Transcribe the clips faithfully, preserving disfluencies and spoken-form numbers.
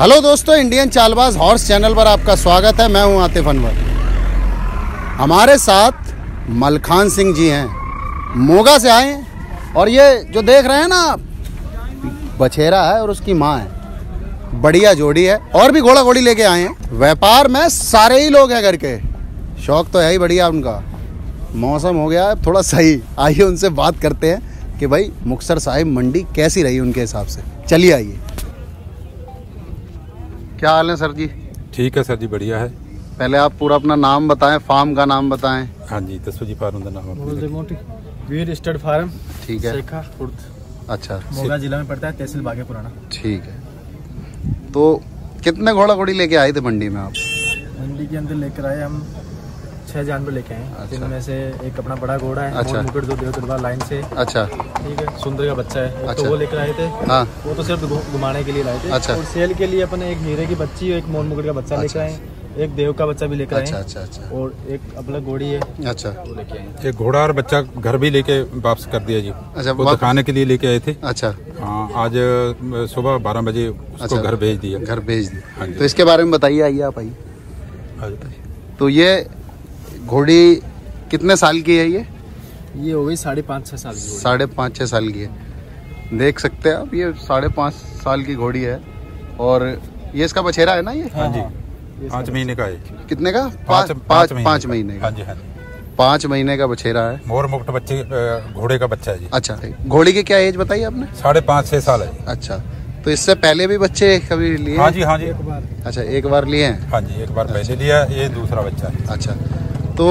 Hello दोस्तों, Indian Chaalbaaz horse channel पर आपका स्वागत है। मैं हूं आतिफ अनवर। हमारे साथ मलखान सिंह जी हैं, मोगा से आए हैं। और ये जो देख रहे हैं ना आप, बछेरा है और उसकी माँ है। बढ़िया जोड़ी है। और भी घोड़ा घोड़ी लेके आए हैं। व्यापार में सारे ही लोग हैं घर के, शौक़ तो है ही बढ़िया उनका। मौसम हो गया है थोड़ा सही, आइए उनसे बात करते हैं कि भाई मुक्तसर साहिब मंडी कैसी रही उनके हिसाब से। चलिए आइए। क्या हाल है सर जी? ठीक है सर जी, बढ़िया है। पहले आप पूरा अपना नाम बताएं, फार्म का नाम बताएं। हाँ जी, जसवीर पारोदा नाम वीर स्टड फार्म। ठीक है, सेखा खुर्द। अच्छा, मोगा जिला में पड़ता है, तहसील बागे पुराना। ठीक है, तो कितने घोड़ा घोड़ी लेके आए थे मंडी में आप? मंडी के अंदर लेकर आए हम छह जानवर लेके आए, जिनमें से एक अपना बड़ा घोड़ा है। अच्छा। मुकुट दो देव लाइन से। अच्छा, ठीक है, सुंदर का बच्चा है। अच्छा। तो वो लेकर आए थे। हाँ। वो तो सिर्फ घुमाने के लिए लाए थे। अच्छा। और सेल के लिए अपने एक हीरे की बच्ची और एक मोहन मुकुट का बच्चा। अच्छा। लेकर आए, एक देव का बच्चा भी लेकर आए। अच्छा, अच्छा, अच्छा। और एक अपना घोड़ी है। अच्छा, वो लेके आए। एक घोड़ा और बच्चा घर भी लेके वापस कर दिया जी। अच्छा, वो दिखाने के लिए लेके आए थे। अच्छा, हाँ, आज सुबह बारह बजे उसको घर भेज दिया। घर भेज दिया। तो इसके बारे में बताइए, आइए आप, आइए। तो ये घोड़ी कितने साल की है? ये ये हो गई साढ़े पाँच छः साल की। साढ़े पाँच छः साल की है, देख सकते हैं आप। ये साढ़े पाँच साल की घोड़ी है। और ये इसका बछेरा है ना ये? हाँ जी, पाँच महीने का है। कितने का? पाँच पाँच पाँच महीने का। हाँ जी, हाँ जी, पाँच महीने का बछेरा है। मोर मुक्त बच्चे घोड़े का बच्चा है जी। अच्छा, घोड़ी की क्या एज बताई आपने? साढ़े पाँच छः साल है। अच्छा, तो इससे पहले भी बच्चे कभी लिए? हाँ जी, हाँ जी, एक बार। अच्छा, एक बार लिए हैं। हाँ जी, एक बार पहले लिया, ये दूसरा बच्चा है। अच्छा, तो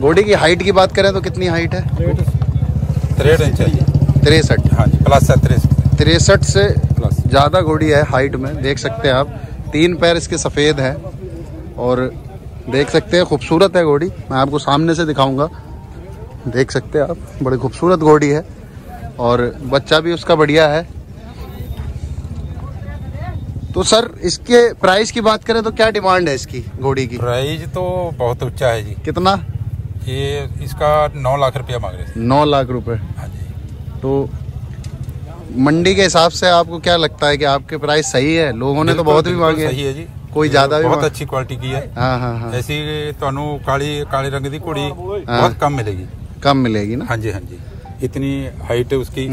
घोड़ी की हाइट की बात करें तो कितनी हाइट है? तिरसठ इंच। तिरसठ? हाँ जी, प्लस तिरसठ। तिरसठ से प्लस ज़्यादा घोड़ी है हाइट में, देख सकते हैं आप। तीन पैर इसके सफ़ेद हैं और देख सकते हैं खूबसूरत है घोड़ी। मैं आपको सामने से दिखाऊंगा, देख सकते हैं आप, बड़ी खूबसूरत घोड़ी है। और बच्चा भी उसका बढ़िया है। तो सर, इसके प्राइस की बात करें तो क्या डिमांड है इसकी घोड़ी की? प्राइस तो बहुत ऊंचा है जी। कितना? ये इसका नौ लाख रुपया मांग रहे हैं। नौ लाख रुपए? हाँ जी। तो मंडी के हिसाब से आपको क्या लगता है कि आपके प्राइस सही है? लोगों ने तो बहुत भी मांगे। सही है जी, कोई ज्यादा भी? बहुत अच्छी क्वालिटी की है। हाँ हाँ हाँ। ऐसी तुहानू काली काले रंग की घोड़ी बहुत कम मिलेगी। कम मिलेगी ना? हाँ जी, हाँ जी। इतनी हाइट है उसकी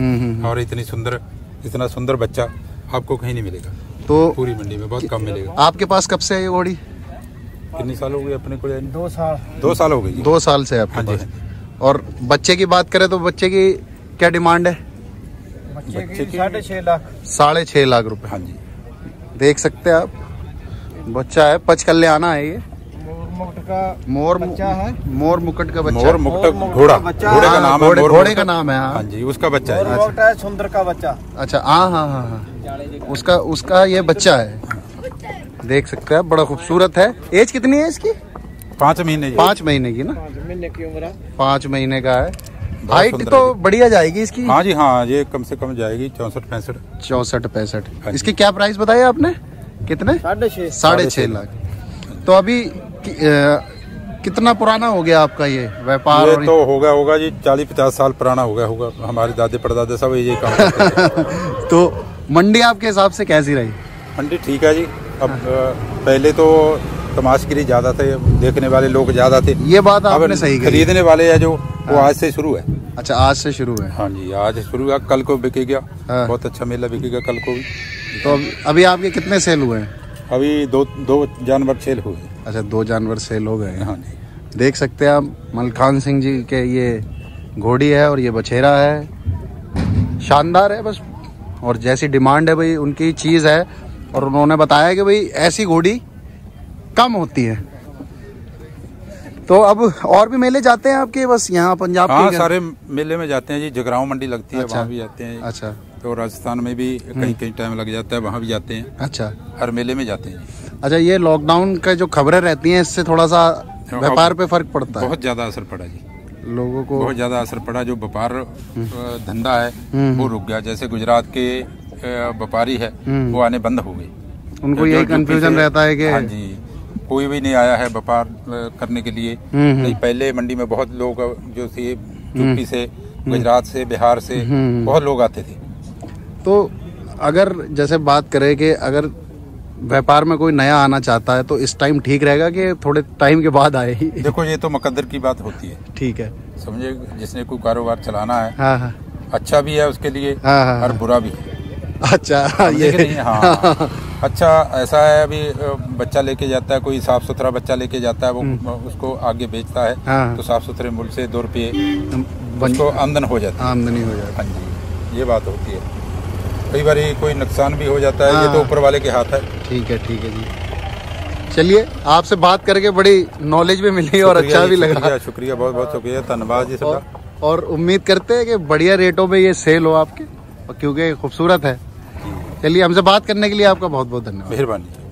और इतनी सुंदर, इतना सुंदर बच्चा आपको कहीं नहीं मिलेगा। तो पूरी मंडी में बहुत कम मिलेगा। आपके पास कब से है ये घोड़ी? कितने साल हो गए अपने को? दो साल। दो साल हो गई? दो साल से आपके पास। और बच्चे की बात करें तो बच्चे की क्या डिमांड है? बच्चे की साढ़े छः लाख। साढ़े छः लाख रुपए। हाँ जी, देख सकते हैं आप, बच्चा है। पचकल्ले आना है ये। मोर मुकुट का मोर मुकुट का बच्चा। मोर मुकुट घोड़ा, घोड़े का नाम है। घोड़े का नाम है। हाँ जी, उसका बच्चा है। सुंदर का बच्चा। अच्छा, हाँ हाँ हाँ हाँ, उसका उसका ये बच्चा है, देख सकते हैं। बड़ा खूबसूरत है। एज कितनी है इसकी? पाँच महीने। पाँच महीने की ना? पाँच महीने का है। हाइट तो बढ़िया जाएगी इसकी। हाँ जी, हाँ, ये कम से कम जाएगी चौसठ पैंसठ। चौसठ पैंसठ। इसकी क्या प्राइस बताया आपने? कितने? साढ़े छः लाख। तो अभी कितना पुराना हो गया आपका ये व्यापार? ये तो होगा होगा जी चालीस पचास साल पुराना हो गया होगा। हमारे दादे परदादा सब ये काम करते। तो मंडी आपके हिसाब से कैसी रही? मंडी ठीक है जी। अब पहले तो तमाशगिरी ज़्यादा थे, देखने वाले लोग ज़्यादा थे। ये बात आपने सही कही। खरीदने वाले है जो, वो आज से शुरू है। अच्छा, आज से शुरू है। हाँ जी, आज से शुरू है। कल को बिकेगा, बहुत अच्छा मेला बिकेगा कल को भी। तो अभी आपके कितने सेल हुए हैं? अभी दो दो जानवर सेल हो गए। अच्छा, दो जानवर सेल हो गए हैं। हाँ जी, देख सकते हैं आप, मलखान सिंह जी के ये घोड़ी है और ये बछेरा है। शानदार है बस, और जैसी डिमांड है भाई उनकी चीज़ है। और उन्होंने बताया कि भाई ऐसी घोड़ी कम होती है। तो अब और भी मेले जाते हैं आपके? बस यहाँ पंजाब के? हाँ, सारे मेले में जाते हैं जी। जगराओं मंडी लगती है। अच्छा, वहाँ भी जाते हैं। अच्छा, तो राजस्थान में भी कहीं कहीं टाइम लग जाता है, वहाँ भी जाते हैं। अच्छा, हर मेले में जाते हैं। अच्छा, ये लॉकडाउन का जो खबरें रहती हैं, इससे थोड़ा सा व्यापार पे फर्क पड़ता है? बहुत ज्यादा असर पड़ा जी, लोगों को बहुत ज्यादा असर पड़ा। जो व्यापार धंधा है वो रुक गया। जैसे गुजरात के व्यापारी है वो आने बंद हो गए। उनको यही कंफ्यूजन रहता है कि हाँ जी, कोई भी नहीं आया है व्यापार करने के लिए। नहीं, पहले मंडी में बहुत लोग जो थे, यूपी से, गुजरात से, बिहार से बहुत लोग आते थे। तो अगर जैसे बात करें कि अगर व्यापार में कोई नया आना चाहता है तो इस टाइम ठीक रहेगा कि थोड़े टाइम के बाद आए ही? देखो ये तो मुकद्दर की बात होती है, ठीक है, समझे, जिसने कोई कारोबार चलाना है, हाँ हाँ, अच्छा भी है उसके लिए, हाँ हाँ, और बुरा भी है। अच्छा ये हाँ, हाँ। अच्छा ऐसा है, अभी बच्चा लेके जाता है कोई, साफ सुथरा बच्चा लेके जाता है, वो उसको आगे बेचता है, हाँ। तो साफ सुथरे मूल्य से दो रुपये उसको आमदन हो जाती है, आमदनी हो जाती है। हाँ जी, ये बात होती है। कई बार कोई नुकसान भी हो जाता है, हाँ। ये तो ऊपर वाले के हाथ है। ठीक है, ठीक है जी। चलिए, आपसे बात करके बड़ी नॉलेज भी मिली और अच्छा भी लगा। शुक्रिया, बहुत बहुत शुक्रिया, धन्यवाद जी सबका। और उम्मीद करते हैं कि बढ़िया रेटों पे ये सेल हो आपके, क्योंकि खूबसूरत है। चलिए, हमसे बात करने के लिए आपका बहुत बहुत धन्यवाद, मेहरबानी।